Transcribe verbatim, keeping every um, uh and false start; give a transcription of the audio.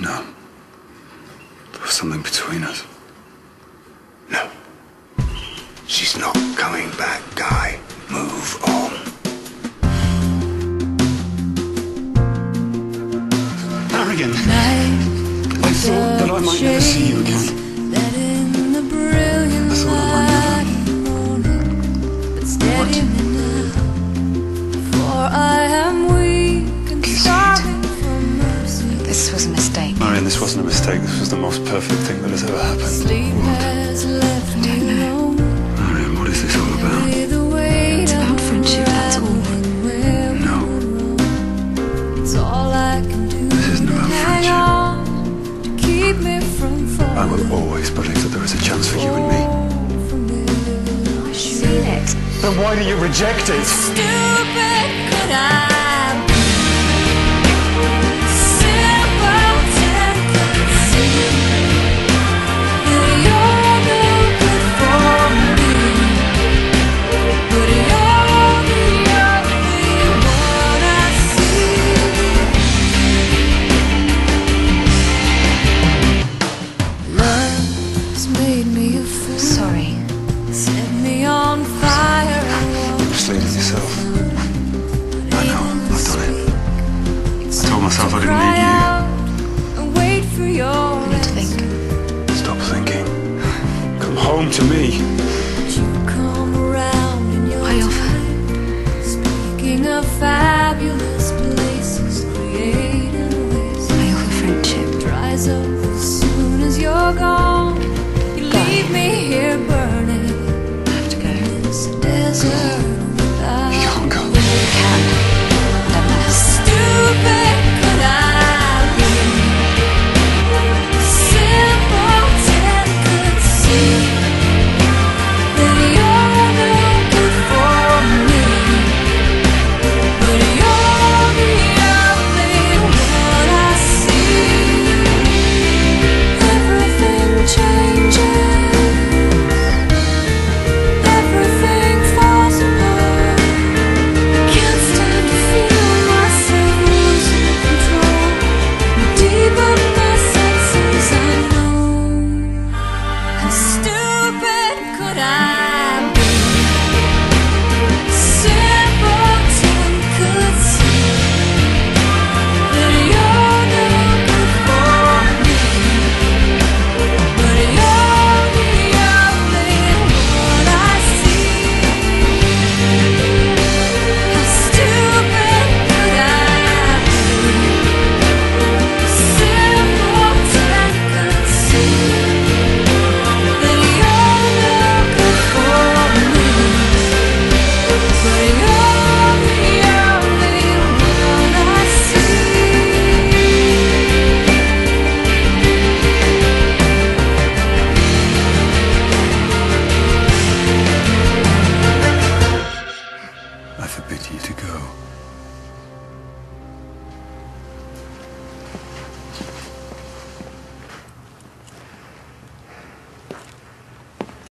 No. There was something between us. No. She's not coming back, Guy. Move on. Marian, I thought that I might never see you again. This was a mistake. Marian, this wasn't a mistake. This was the most perfect thing that has ever happened. Sleep has left me. I don't know. Marian, what is this all about? It's about friendship, that's all. No. It's all I can do. This isn't about friendship. To keep me from I will always believe that there is a chance for you and me. I've seen it. Then why do you reject it? Stupid, could I? Made me a fool. Sorry. Set me on fire. You persuaded yourself. I know. I've done it. I told myself I didn't need you. And wait for your I need to think. Stop thinking. Come home to me. You come around in your I offer. Speaking of fire.